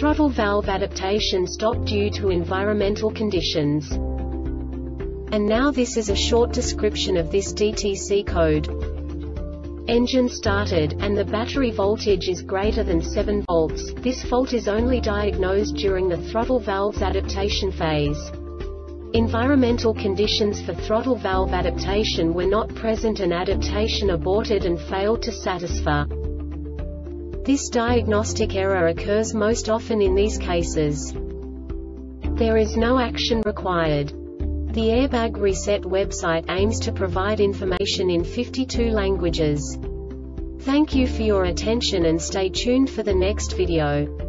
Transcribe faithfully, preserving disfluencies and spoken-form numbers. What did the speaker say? throttle valve adaptation stopped due to environmental conditions. And now this is a short description of this D T C code. Engine started, and the battery voltage is greater than seven volts. This fault is only diagnosed during the throttle valve's adaptation phase. Environmental conditions for throttle valve adaptation were not present and adaptation aborted and failed to satisfy. This diagnostic error occurs most often in these cases. There is no action required. The Airbag Reset website aims to provide information in fifty-two languages. Thank you for your attention and stay tuned for the next video.